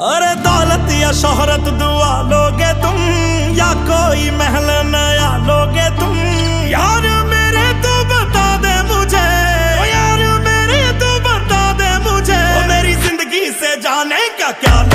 अरे दौलत या शोहरत दुआ लोगे तुम या कोई महल नया लोगे तुम। यार मेरे तो बता दे मुझे, यार मेरे तो बता दे मुझे, मेरी जिंदगी से जाने का क्या।